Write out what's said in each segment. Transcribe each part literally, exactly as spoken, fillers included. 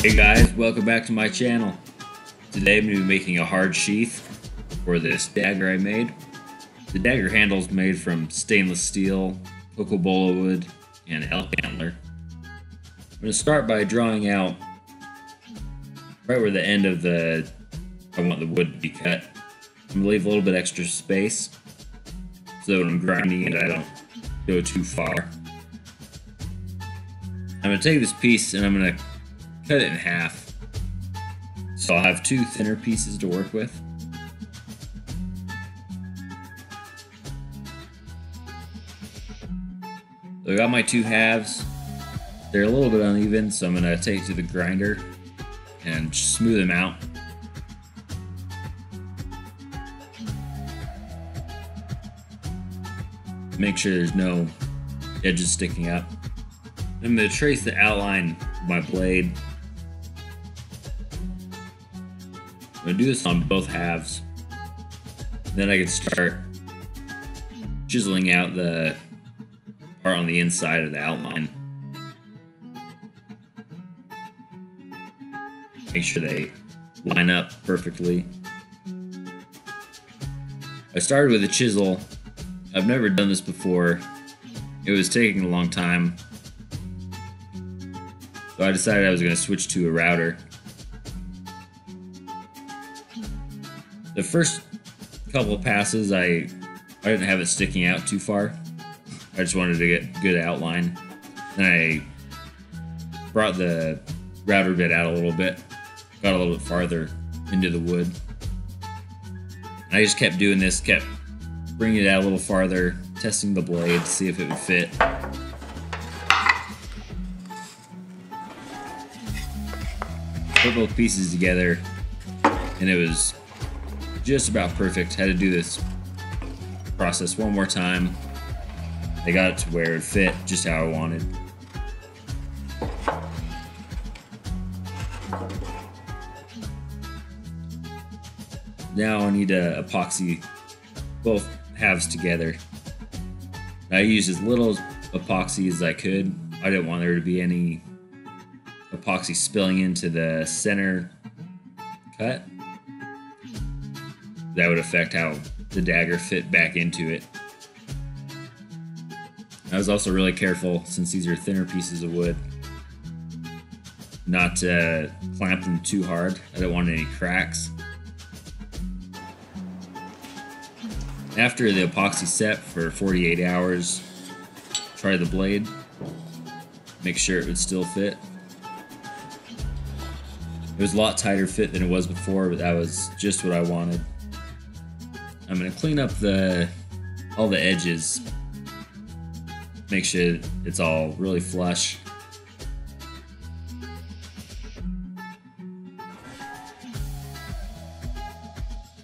Hey guys, welcome back to my channel. Today I'm going to be making a hard sheath for this dagger I made. The dagger handle is made from stainless steel, cocobolo wood, and elk antler. I'm going to start by drawing out right where the end of the, I want the wood to be cut. I'm going to leave a little bit extra space so that when I'm grinding it I don't go too far. I'm going to take this piece and I'm going to cut it in half, so I'll have two thinner pieces to work with. So I got my two halves. They're a little bit uneven, so I'm gonna take it to the grinder and smooth them out. Make sure there's no edges sticking up. I'm gonna trace the outline of my blade. I'm going to do this on both halves, then I can start chiseling out the part on the inside of the outline. Make sure they line up perfectly. I started with a chisel. I've never done this before. It was taking a long time, so I decided I was going to switch to a router. The first couple of passes, I, I didn't have it sticking out too far. I just wanted to get good outline. Then I brought the router bit out a little bit, got a little bit farther into the wood. And I just kept doing this, kept bringing it out a little farther, testing the blade to see if it would fit. Put both pieces together, and it was just about perfect. Had to do this process one more time. I got it to where it fit just how I wanted. Now I need to epoxy both halves together. I used as little epoxy as I could. I didn't want there to be any epoxy spilling into the center cut. That would affect how the dagger fit back into it. I was also really careful, since these are thinner pieces of wood, not to clamp them too hard. I didn't want any cracks. After the epoxy set for forty-eight hours, try the blade, make sure it would still fit. It was a lot tighter fit than it was before, but that was just what I wanted. I'm going to clean up the all the edges, make sure it's all really flush.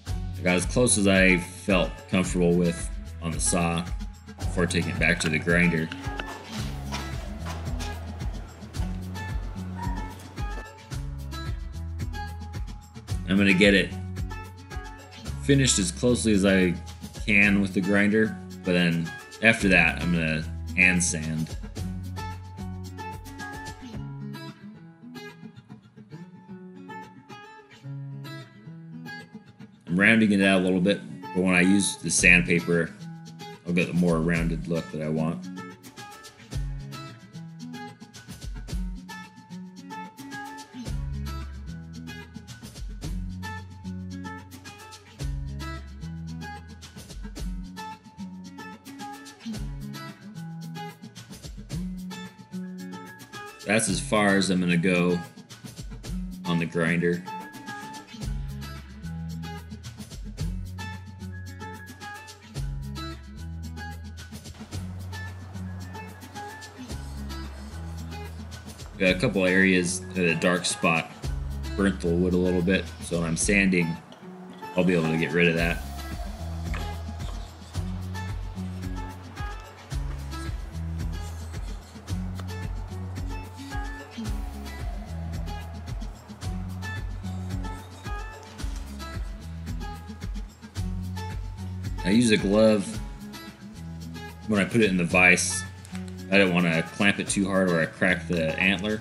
I got as close as I felt comfortable with on the saw before taking it back to the grinder. I'm going to get it finished as closely as I can with the grinder, but then after that I'm gonna hand sand. I'm rounding it out a little bit, but when I use the sandpaper I'll get the more rounded look that I want. That's as far as I'm going to go on the grinder. Got a couple areas that a dark spot burnt the wood a little bit, so when I'm sanding, I'll be able to get rid of that. I use a glove when I put it in the vise. I don't want to clamp it too hard or I crack the antler.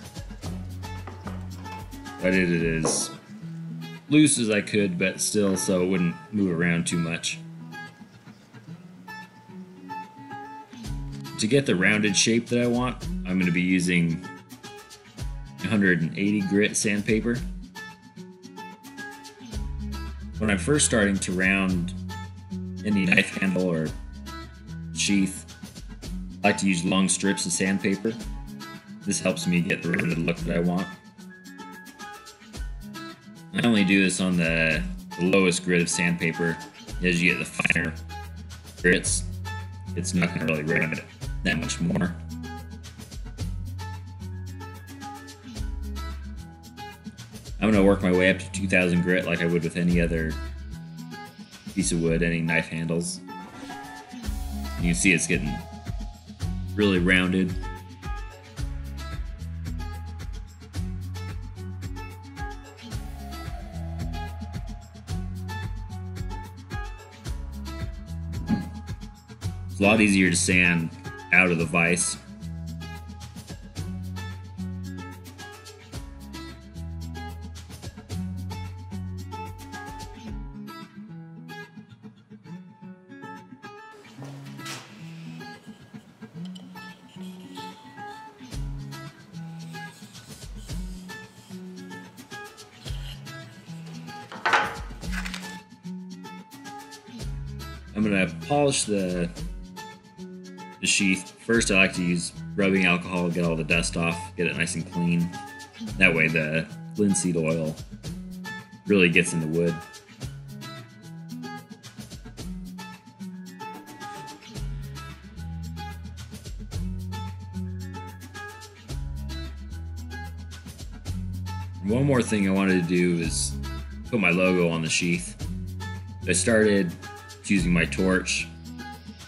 I did it as loose as I could, but still so it wouldn't move around too much. To get the rounded shape that I want, I'm going to be using one hundred eighty grit sandpaper. When I'm first starting to round any knife handle or sheath, I like to use long strips of sandpaper. This helps me get the rounded look that I want. I only do this on the, the lowest grit of sandpaper. As you get the finer grits, it's not going to really round it that much more. I'm going to work my way up to two thousand grit like I would with any other piece of wood, any knife handles. You can see it's getting really rounded. It's a lot easier to sand out of the vise. I'm going to polish the, the sheath. First, I like to use rubbing alcohol to get all the dust off, get it nice and clean. That way the linseed oil really gets in the wood. One more thing I wanted to do is put my logo on the sheath. I started using my torch.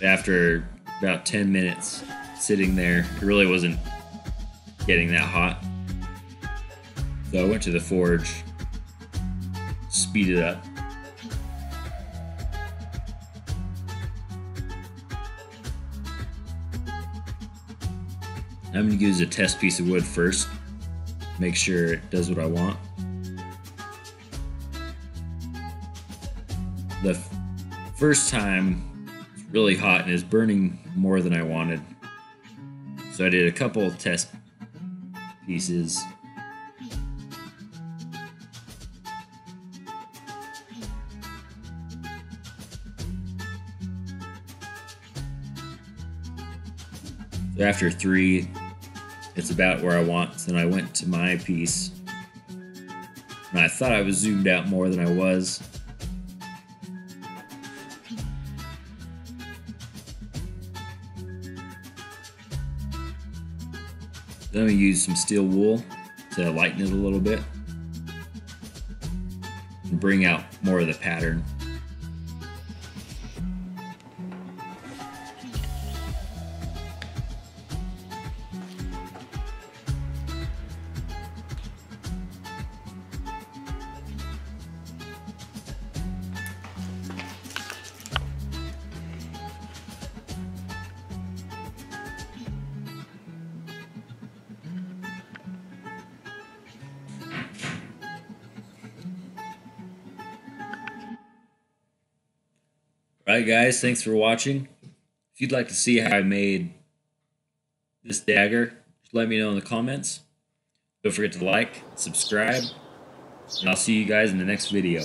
After about ten minutes sitting there, it really wasn't getting that hot. So I went to the forge, speed it up. I'm going to use a test piece of wood first, make sure it does what I want. The first time, it's really hot and it's burning more than I wanted. So I did a couple of test pieces. So after three, it's about where I want. So then I went to my piece and I thought I was zoomed out more than I was. Then I'm going to use some steel wool to lighten it a little bit and bring out more of the pattern. Alright guys, thanks for watching. If you'd like to see how I made this dagger, just let me know in the comments. Don't forget to like, subscribe, and I'll see you guys in the next video.